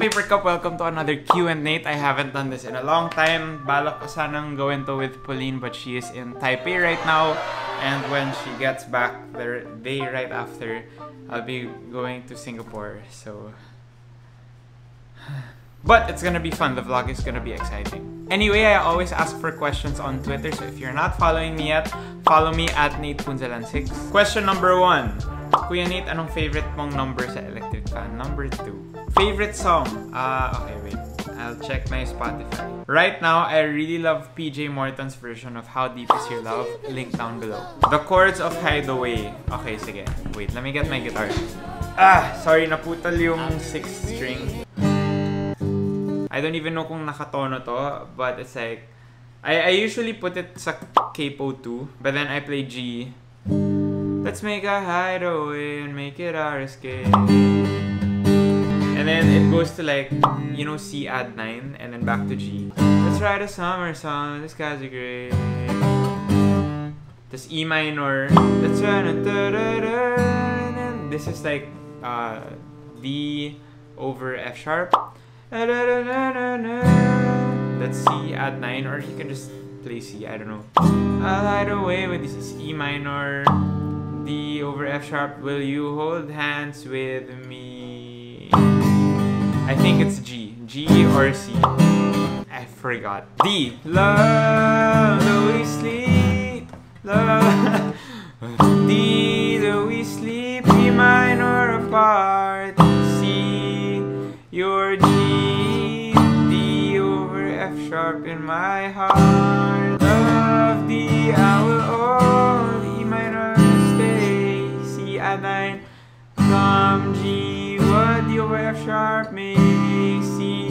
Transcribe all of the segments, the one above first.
Paper Cup, welcome to another QandNate. I haven't done this in a long time. Balak ko sanang gawin to with Pauline, but she is in Taipei right now. And when she gets back the day right after, I'll be going to Singapore. So, but it's gonna be fun. The vlog is gonna be exciting. Anyway, I always ask for questions on Twitter, so if you're not following me yet, follow me at Nate Punzalan 6. Question number 1. Kuya Nate, anong favorite mong number sa electric fan? Number 2. Favorite song? Okay, wait. I'll check my Spotify. Right now, I really love PJ Morton's version of How Deep Is Your Love? Link down below. The chords of Hideaway. Okay, sige. Wait, let me get my guitar. Ah! Sorry, naputol yung 6th string. I don't even know kung nakatono to, but it's like I usually put it sa capo 2, but then I play G. Let's make a hideaway and make it our escape. And then it goes to like, you know, C add 9 and then back to G. Let's write a summer song, this guy's a great. This E minor. Let's write a and then this is like D over F sharp. That's C add 9, or you can just play C, I don't know. I'll hide away with this is E minor, D over F sharp, will you hold hands with me? I think it's G, G or C, I forgot. D, love the way sleep, love, D the way sleep, E minor apart, C, your G. Sharp in my heart, love thee, I will all, E minor stay, C at 9, come G, what D over F sharp, maybe C,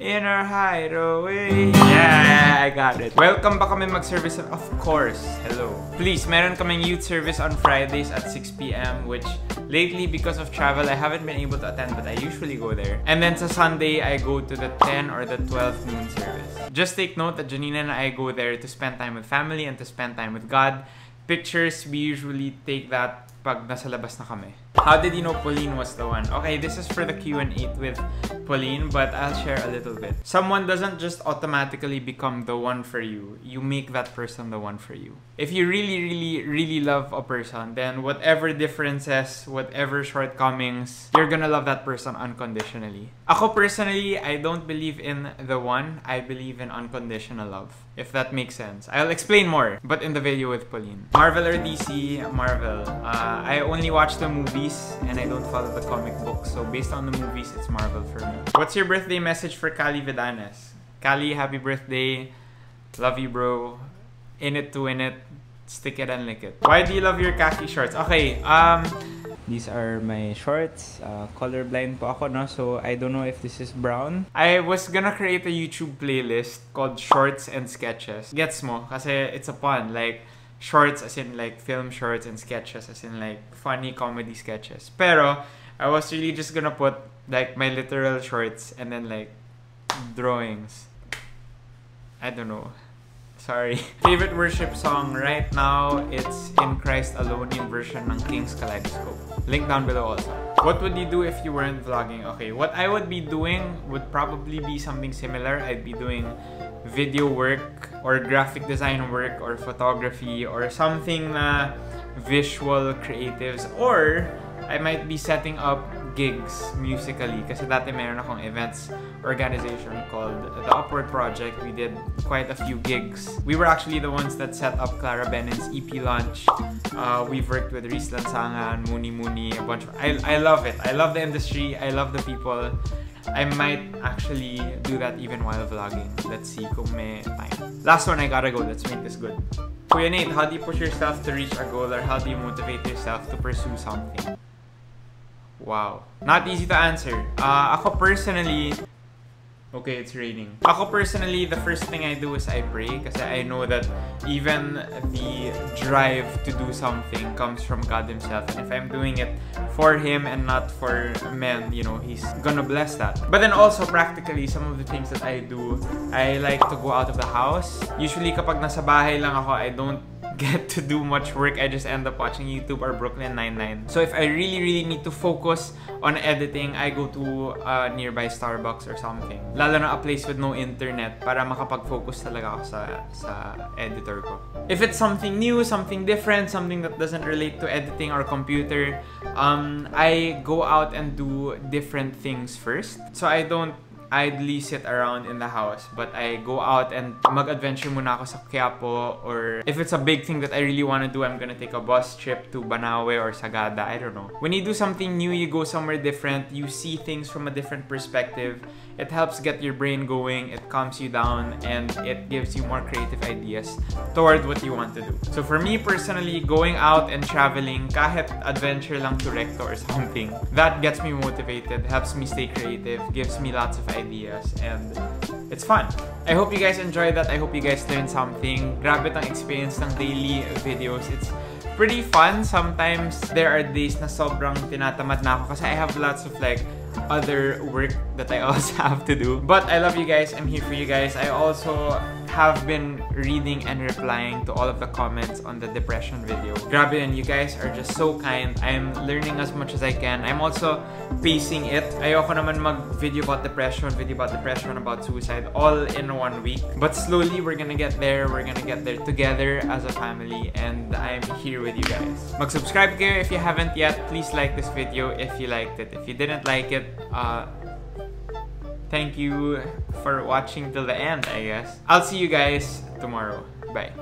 inner hideaway. Yeah, I got it. Welcome pa kami mag-service, of course, hello. Please, meron kaming youth service on Fridays at 6 p.m, which lately, because of travel, I haven't been able to attend, but I usually go there. And then sa Sunday, I go to the 10 or the 12 noon service. Just take note that Janina and I go there to spend time with family and to spend time with God. Pictures, we usually take that pag nasa labas na kami. How did you know Pauline was the one? Okay, this is for the Q&A with Pauline, but I'll share a little bit. Someone doesn't just automatically become the one for you. You make that person the one for you. If you really, really, really love a person, then whatever differences, whatever shortcomings, you're gonna love that person unconditionally. Ako personally, I don't believe in the one. I believe in unconditional love, if that makes sense. I'll explain more, but in the video with Pauline. Marvel or DC? Marvel. I only watch the movies, and I don't follow the comic book, so based on the movies, it's Marvel for me. What's your birthday message for Cali Vidanez? Cali, happy birthday. Love you, bro. In it to win it. Stick it and lick it. Why do you love your khaki shorts? Okay, these are my shorts. Colorblind po ako, no? So I don't know if this is brown. I was gonna create a YouTube playlist called Shorts and Sketches. Gets mo? Kasi it's a pun. Like, shorts as in like film shorts and sketches as in like funny comedy sketches. Pero I was really just gonna put like my literal shorts and then like drawings. I don't know. Sorry. Favorite worship song right now, it's In Christ Alone in version ng King's Kaleidoscope. Link down below also. What would you do if you weren't vlogging? Okay, what I would be doing would probably be something similar. I'd be doing video work or graphic design work or photography or something na visual creatives, or I might be setting up gigs musically kasi dati meron akong events organization called The Upward Project. We did quite a few gigs. We were actually the ones that set up Clara Benen's EP launch. We've worked with Reese Lansangan, Mooney Mooney, a bunch of... I love it. I love the industry. I love the people. I might actually do that even while vlogging. Let's see kung may time. Last one, I gotta go. Let's make this good. Kuya Nate, how do you push yourself to reach a goal, or how do you motivate yourself to pursue something? Wow. Not easy to answer. Ako personally... Okay, it's raining. Ako personally, the first thing I do is I pray kasi I know that even the drive to do something comes from God Himself, and if I'm doing it for Him and not for men, you know, He's gonna bless that. But then also practically, some of the things that I do, I like to go out of the house. Usually kapag nasa bahay lang ako, I don't get to do much work. I just end up watching YouTube or Brooklyn Nine-Nine. So if I really need to focus on editing, I go to a nearby Starbucks or something. Lalo na a place with no internet para makapag-focus talaga ako sa editor ko. If it's something new, something different, something that doesn't relate to editing or computer, I go out and do different things first. So I don't idly sit around in the house, but I go out and mag-adventure muna ako sa Quiapo, or if it's a big thing that I really want to do, I'm gonna take a bus trip to Banaue or Sagada, I don't know. When you do something new, you go somewhere different, you see things from a different perspective, it helps get your brain going, it calms you down, and it gives you more creative ideas toward what you want to do. So for me personally, going out and traveling, kahit adventure lang to recto or something, that gets me motivated, helps me stay creative, gives me lots of ideas, and it's fun. I hope you guys enjoyed that. I hope you guys learned something. Grabe tong experience ng daily videos. It's pretty fun. Sometimes there are days na sobrang tinatamad na ako kasi I have lots of like other work that I also have to do. But I love you guys. I'm here for you guys. I also have been reading and replying to all of the comments on the depression video. Grabe, and you guys are just so kind. I'm learning as much as I can. I'm also pacing it. Ayoko naman mag-video about depression, about suicide, all in 1 week. But slowly, we're gonna get there. We're gonna get there together as a family, and I'm here with you guys. Mag-subscribe kayo if you haven't yet. Please like this video if you liked it. If you didn't like it, thank you for watching till the end, I guess. I'll see you guys tomorrow. Bye.